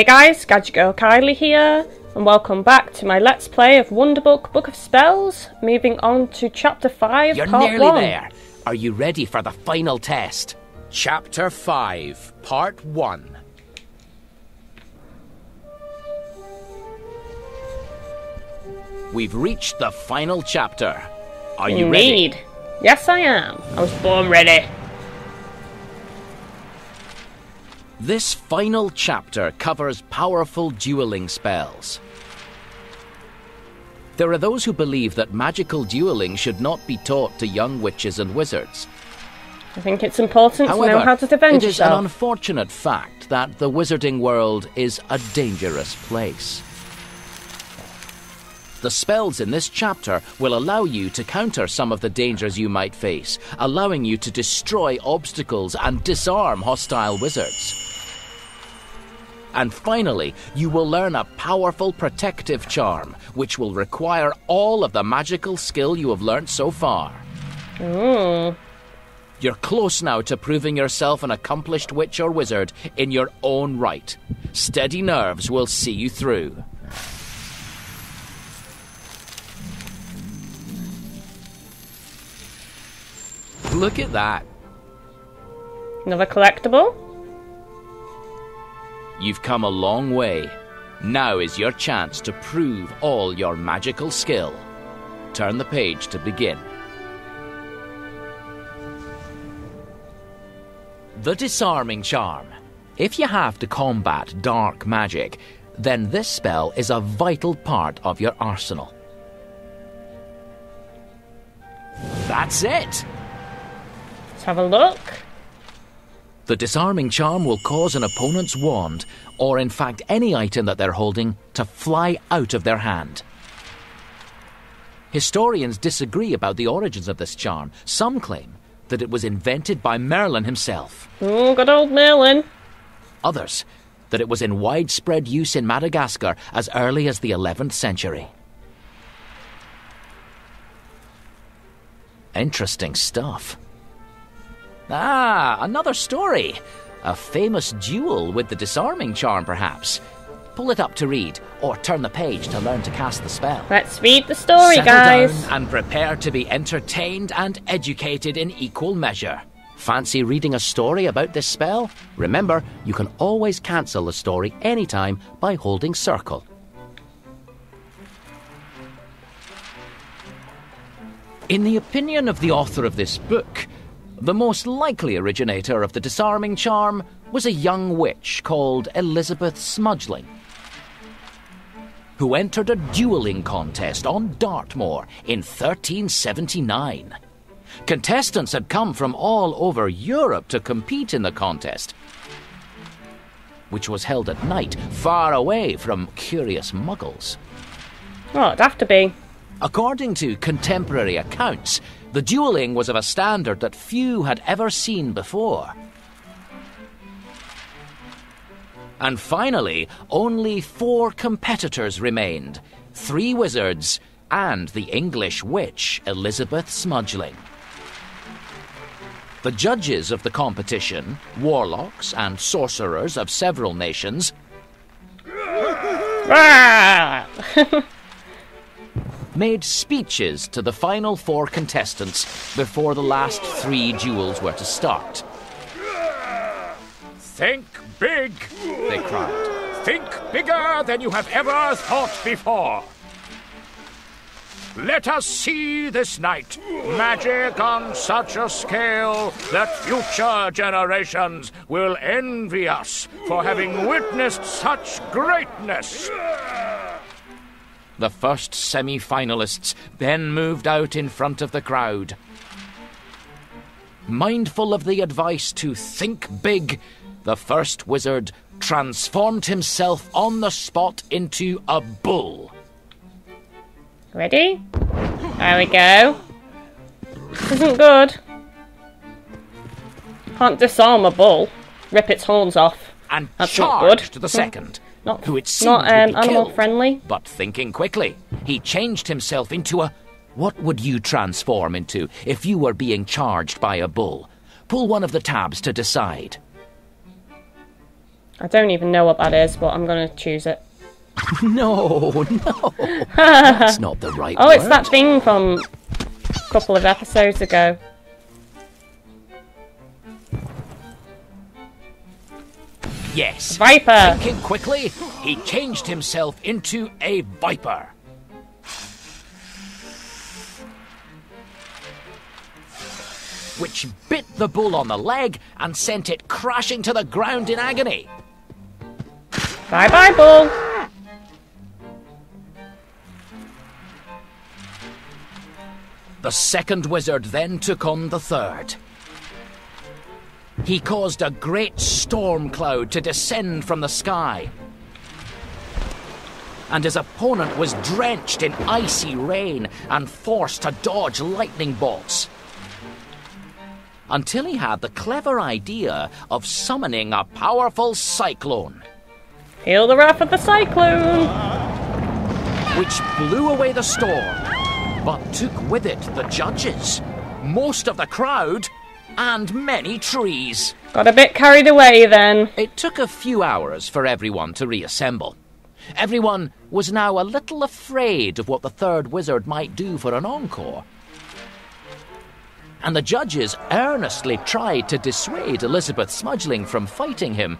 Hey guys, Gadgetgirl Kylie here, and welcome back to my Let's Play of Wonderbook: Book of Spells, moving on to Chapter 5, Part 1. You're nearly there. Are you ready for the final test? Chapter 5, Part 1. We've reached the final chapter. Are you Indeed. Ready? Yes, I am. I was born ready. This final chapter covers powerful dueling spells. There are those who believe that magical dueling should not be taught to young witches and wizards. I think it's important to know how to defend yourself. However, it is an unfortunate fact that the wizarding world is a dangerous place. The spells in this chapter will allow you to counter some of the dangers you might face, allowing you to destroy obstacles and disarm hostile wizards. And finally, you will learn a powerful protective charm, which will require all of the magical skill you have learnt so far. Ooh. You're close now to proving yourself an accomplished witch or wizard in your own right. Steady nerves will see you through. Look at that. Another collectible? You've come a long way. Now is your chance to prove all your magical skill. Turn the page to begin. The Disarming Charm. If you have to combat dark magic, then this spell is a vital part of your arsenal. That's it! Let's have a look. The Disarming Charm will cause an opponent's wand, or in fact any item that they're holding, to fly out of their hand. Historians disagree about the origins of this charm. Some claim that it was invented by Merlin himself. Oh, good old Merlin. Others, that it was in widespread use in Madagascar as early as the 11th century. Interesting stuff. Ah, another story. A famous duel with the Disarming Charm, perhaps. Pull it up to read, or turn the page to learn to cast the spell. Let's read the story, guys. Settle down and prepare to be entertained and educated in equal measure. Fancy reading a story about this spell? Remember, you can always cancel the story anytime by holding circle. In the opinion of the author of this book, the most likely originator of the Disarming Charm was a young witch called Elizabeth Smudgling, who entered a duelling contest on Dartmoor in 1379. Contestants had come from all over Europe to compete in the contest, which was held at night, far away from curious muggles. Oh, it'd have to be. According to contemporary accounts, the duelling was of a standard that few had ever seen before. And finally, only 4 competitors remained, 3 wizards and the English witch Elizabeth Smudgling. The judges of the competition, warlocks and sorcerers of several nations, made speeches to the final 4 contestants before the last 3 duels were to start. Think big, they cried. Think bigger than you have ever thought before. Let us see this night magic on such a scale that future generations will envy us for having witnessed such greatness. The first semi-finalists then moved out in front of the crowd. Mindful of the advice to think big, the first wizard transformed himself on the spot into a bull. Ready? There we go. This isn't good. Can't disarm a bull. Rip its horns off. And that's charged to the second. Not, who it seemed not animal friendly. But thinking quickly, he changed himself into a... What would you transform into if you were being charged by a bull? Pull one of the tabs to decide. I don't even know what that is, but I'm going to choose it. No, no. That's not the right word. It's that thing from a couple of episodes ago. Yes. Viper. Thinking quickly, he changed himself into a viper. Which bit the bull on the leg and sent it crashing to the ground in agony. Bye-bye, bull. The second wizard then took on the third. He caused a great storm cloud to descend from the sky, and his opponent was drenched in icy rain and forced to dodge lightning bolts, until he had the clever idea of summoning a powerful cyclone. Hail the wrath of the cyclone! Which blew away the storm, but took with it the judges, most of the crowd, and many trees. Got a bit carried away then. It took a few hours for everyone to reassemble. Everyone was now a little afraid of what the third wizard might do for an encore. And the judges earnestly tried to dissuade Elizabeth Smudgling from fighting him,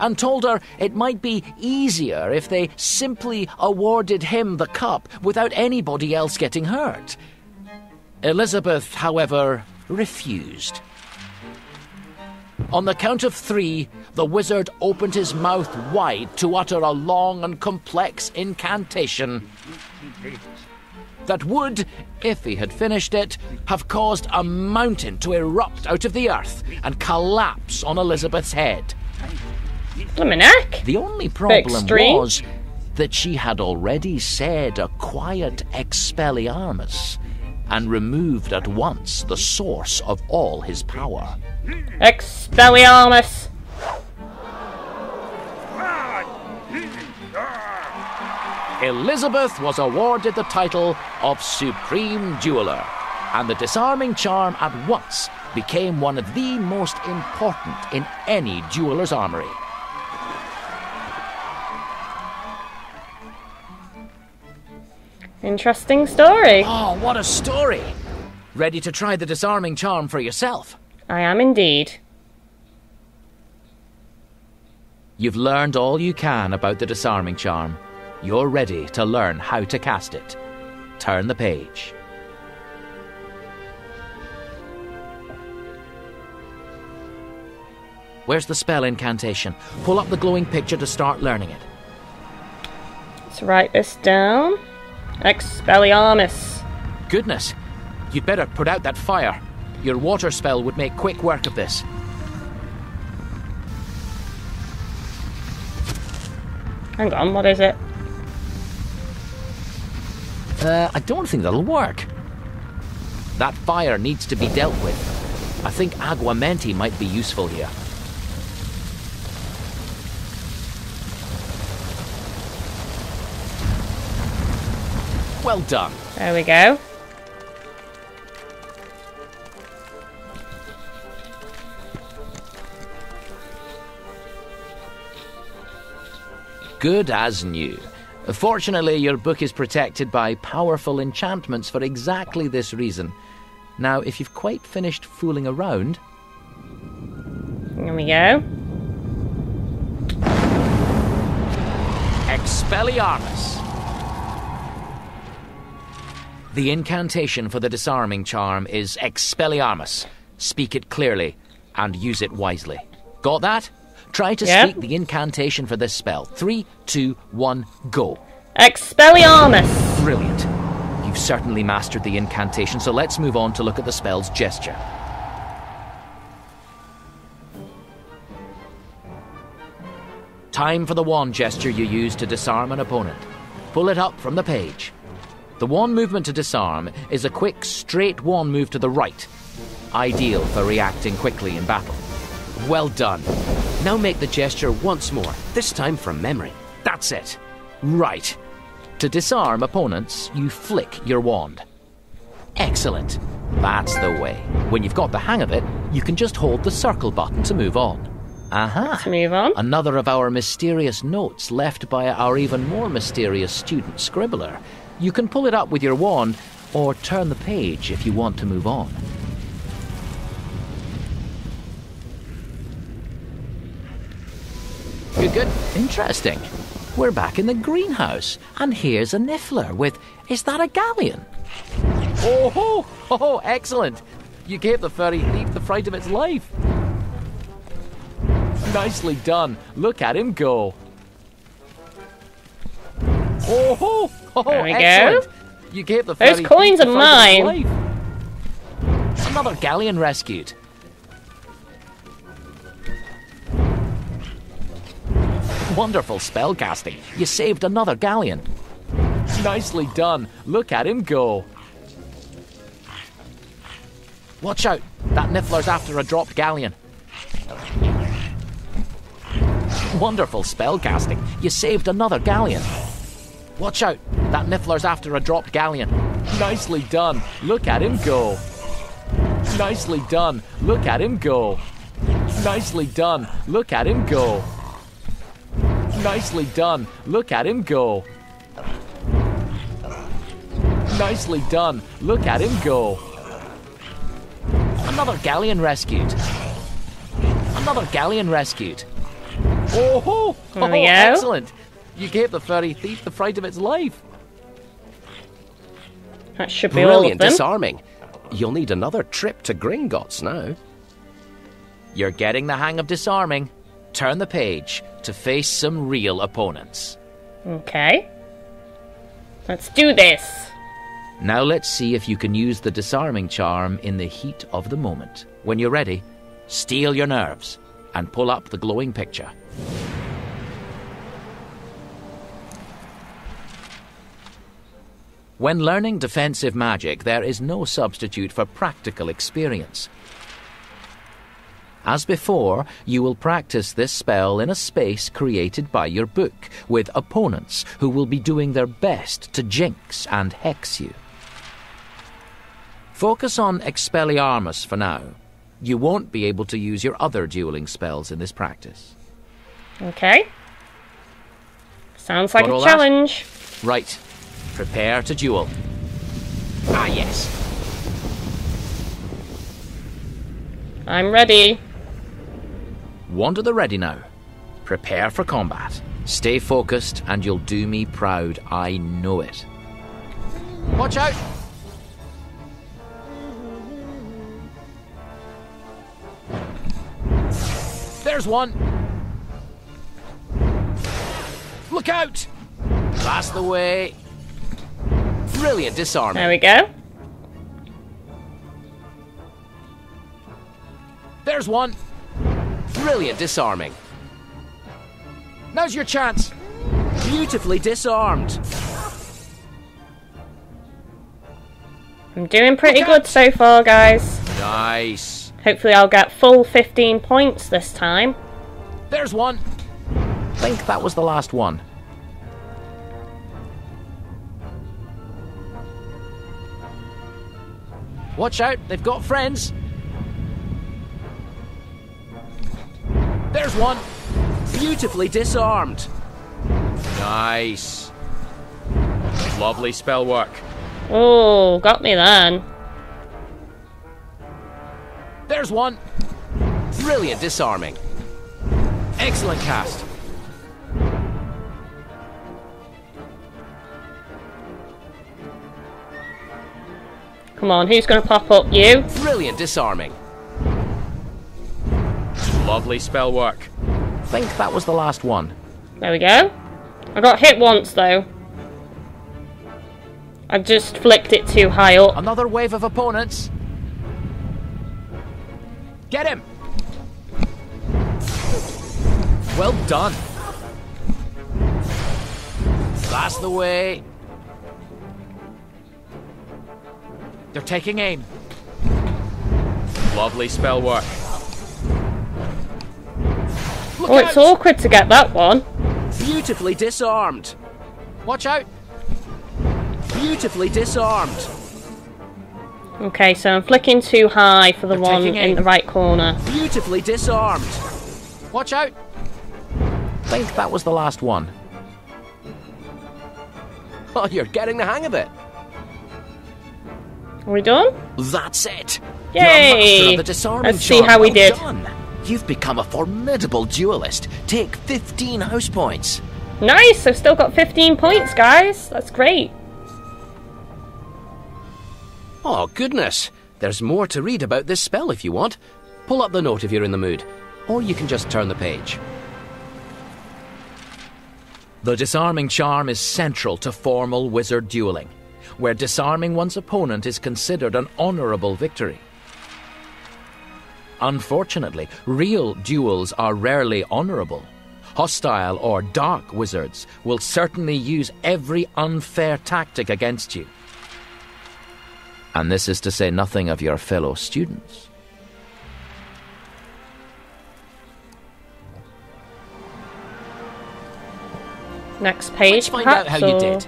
and told her it might be easier if they simply awarded him the cup without anybody else getting hurt. Elizabeth, however, refused. On the count of three, the wizard opened his mouth wide to utter a long and complex incantation that would, if he had finished it, have caused a mountain to erupt out of the earth and collapse on Elizabeth's head. The only problem was that she had already said a quiet Expelliarmus and removed at once the source of all his power. Expelliarmus! Elizabeth was awarded the title of Supreme Dueler, and the disarming charm at once became one of the most important in any dueler's armory. Interesting story. Oh, what a story! Ready to try the disarming charm for yourself? I am indeed. You've learned all you can about the disarming charm. You're ready to learn how to cast it. Turn the page. Where's the spell incantation? Pull up the glowing picture to start learning it. Let's write this down. Expelliarmus. Goodness. You'd better put out that fire. Your water spell would make quick work of this. Hang on, what is it? I don't think that'll work. That fire needs to be dealt with. I think Aguamenti might be useful here. Well done. There we go. Good as new. Fortunately, your book is protected by powerful enchantments for exactly this reason. Now, if you've quite finished fooling around... Here we go. Expelliarmus. The incantation for the disarming charm is Expelliarmus. Speak it clearly and use it wisely. Got that? Try to speak the incantation for this spell. 3, 2, 1, go. Expelliarmus! Brilliant. You've certainly mastered the incantation, so let's move on to look at the spell's gesture. Time for the wand gesture you use to disarm an opponent. Pull it up from the page. The wand movement to disarm is a quick, straight wand move to the right. Ideal for reacting quickly in battle. Well done. Now make the gesture once more, this time from memory. That's it. Right. To disarm opponents, you flick your wand. Excellent. That's the way. When you've got the hang of it, you can just hold the circle button to move on. Aha. Let's move on. Another of our mysterious notes left by our even more mysterious student, Scribbler. You can pull it up with your wand or turn the page if you want to move on. Good. Interesting. We're back in the greenhouse, and here's a niffler with, is that a galleon? Oh, ho, ho, ho, excellent. You gave the furry thief the fright of its life. Nicely done. Look at him go. Oh, ho, ho, ho, excellent. Go. You gave the furry thief the fright of its life. Another galleon rescued. Wonderful spellcasting. You saved another galleon. Nicely done. Look at him go. Watch out. That niffler's after a dropped galleon. Wonderful spellcasting. You saved another galleon. Watch out. That niffler's after a dropped galleon. Nicely done. Look at him go. Nicely done. Look at him go. Nicely done. Look at him go. Nicely done. Look at him go. Nicely done. Look at him go. Another galleon rescued. Another galleon rescued. Oh, ho, ho, ho, excellent. You gave the furry thief the fright of its life. That should be all of them. Disarming. You'll need another trip to Gringotts now. You're getting the hang of disarming. Turn the page to face some real opponents. Okay. Let's do this. Now let's see if you can use the disarming charm in the heat of the moment. When you're ready, steel your nerves and pull up the glowing picture. When learning defensive magic, there is no substitute for practical experience. As before, you will practice this spell in a space created by your book, with opponents who will be doing their best to jinx and hex you. Focus on Expelliarmus for now. You won't be able to use your other dueling spells in this practice. Okay. Sounds like a challenge. Right. Prepare to duel. Ah, yes. I'm ready. Wander the ready now. Prepare for combat. Stay focused and you'll do me proud. I know it. Watch out! There's one! Look out! That's the way. Brilliant disarm. There we go. There's one. Brilliant disarming. Now's your chance. Beautifully disarmed. I'm doing pretty good so far, guys. Nice. Hopefully I'll get full 15 points this time. There's one. I think that was the last one. Watch out, they've got friends. There's one. Beautifully disarmed. Nice. Lovely spell work. Oh, got me then. There's one. Brilliant disarming. Excellent cast. Come on, who's going to pop up? You. Brilliant disarming. Lovely spell work. I think that was the last one. There we go. I got hit once though. I just flicked it too high up. Another wave of opponents. Get him! Well done. That's the way. They're taking aim. Lovely spell work. Look out. It's awkward to get that one. Beautifully disarmed. Watch out. Beautifully disarmed. Okay, so I'm flicking too high for the one in the right corner. Beautifully disarmed. Watch out! I think that was the last one. Oh, you're getting the hang of it. Are we done? That's it. Yay! Let's see how we did. Done. You've become a formidable duelist. Take 15 house points. Nice! I've still got 15 points, guys. That's great. Oh, goodness. There's more to read about this spell if you want. Pull up the note if you're in the mood. Or you can just turn the page. The disarming charm is central to formal wizard dueling, where disarming one's opponent is considered an honourable victory. Unfortunately, real duels are rarely honourable. Hostile or dark wizards will certainly use every unfair tactic against you. And this is to say nothing of your fellow students. Next page. Let's find out how you did.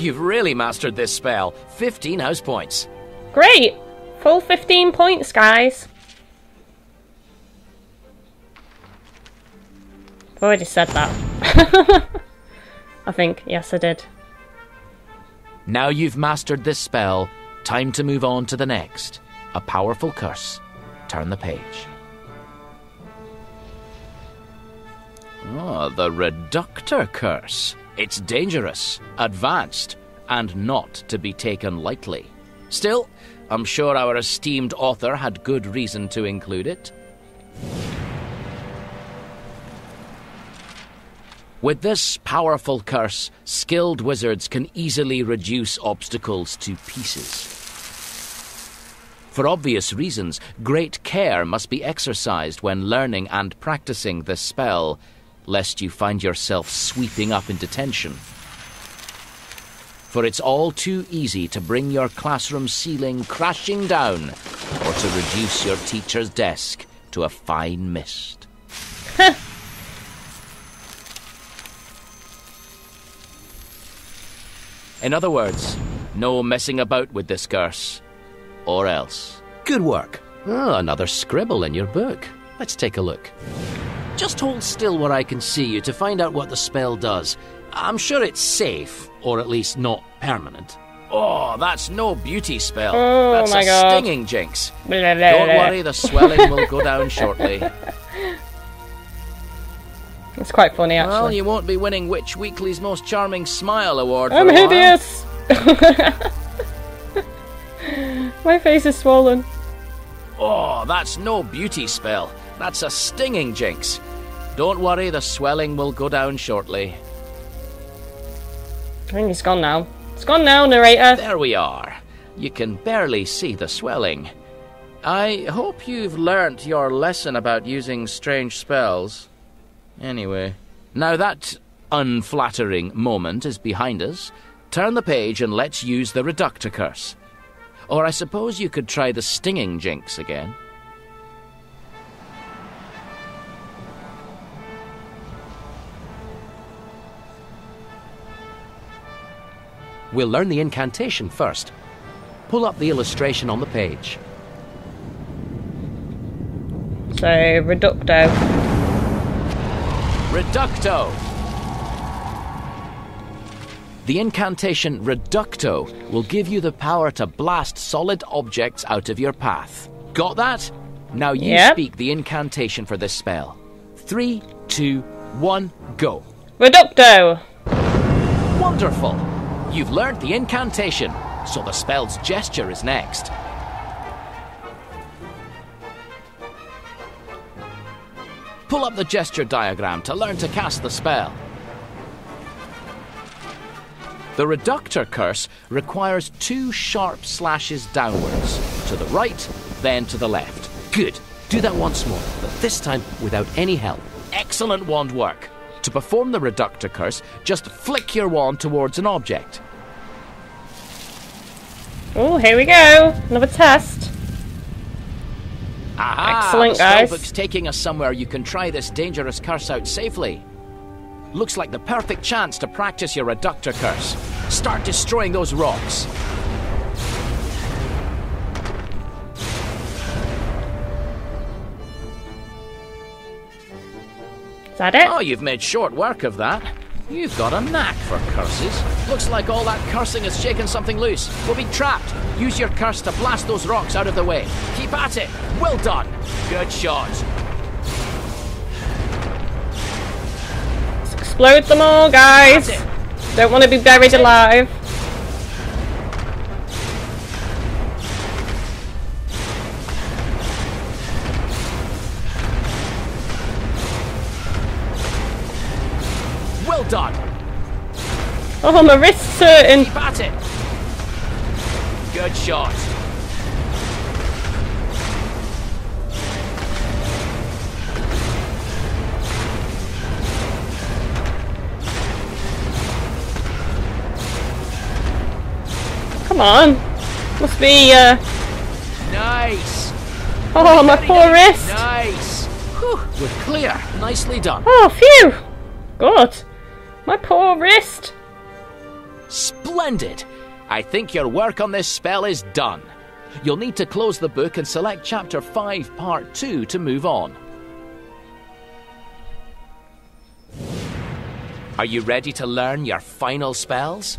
You've really mastered this spell. 15 house points. Great! Full 15 points, guys. I've already said that. I think. Yes, I did. Now you've mastered this spell, time to move on to the next. A powerful curse. Turn the page. Oh, the Reductor curse. It's dangerous, advanced, and not to be taken lightly. Still, I'm sure our esteemed author had good reason to include it. With this powerful curse, skilled wizards can easily reduce obstacles to pieces. For obvious reasons, great care must be exercised when learning and practicing this spell, lest you find yourself sweeping up into tension. For it's all too easy to bring your classroom ceiling crashing down, or to reduce your teacher's desk to a fine mist. In other words, no messing about with this curse. Or else. Good work. Oh, another scribble in your book. Let's take a look. Just hold still where I can see you to find out what the spell does. I'm sure it's safe, or at least not permanent. Oh, that's no beauty spell. Oh, that's my God. Stinging jinx. Blah, blah, blah. Don't worry, the swelling will go down shortly. It's quite funny, actually. Well, you won't be winning Witch Weekly's Most Charming Smile Award for a while. I'm hideous! My face is swollen. Oh, that's no beauty spell. That's a stinging jinx. Don't worry, the swelling will go down shortly. I think it's gone now. It's gone now, narrator. There we are. You can barely see the swelling. I hope you've learnt your lesson about using strange spells. Anyway, now that unflattering moment is behind us, turn the page and let's use the Reducto curse. Or I suppose you could try the stinging jinx again. We'll learn the incantation first. Pull up the illustration on the page. So, Reducto. Reducto! The incantation Reducto will give you the power to blast solid objects out of your path. Got that? Now you speak the incantation for this spell. 3, 2, 1, go. Reducto! Wonderful! You've learned the incantation, so the spell's gesture is next. Pull up the gesture diagram to learn to cast the spell. The Reductor curse requires 2 sharp slashes downwards, to the right, then to the left. Good. Do that once more, but this time without any help. Excellent wand work. To perform the Reductor curse, just flick your wand towards an object. Oh, here we go. Another test. Aha, excellent, guys. The spellbook's taking us somewhere you can try this dangerous curse out safely. Looks like the perfect chance to practice your Reductor curse. Start destroying those rocks. Is that it? Oh, you've made short work of that. You've got a knack for curses. Looks like all that cursing has shaken something loose. We'll be trapped. Use your curse to blast those rocks out of the way. Keep at it. Well done. Good shot. Let's explode them all, guys. Don't want to be buried alive. Done. Oh, my wrist's hurting. Keep at it. Good shot. Come on. Must be nice. Oh, my poor wrist. Nice. Whew, we're clear. Nicely done. Oh, phew. Good. My poor wrist! Splendid! I think your work on this spell is done. You'll need to close the book and select Chapter 5, Part 2 to move on. Are you ready to learn your final spells?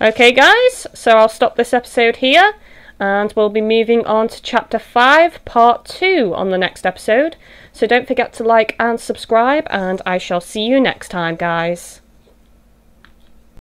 Okay guys, so I'll stop this episode here and we'll be moving on to Chapter 5, Part 2 on the next episode. So don't forget to like and subscribe, and I shall see you next time, guys.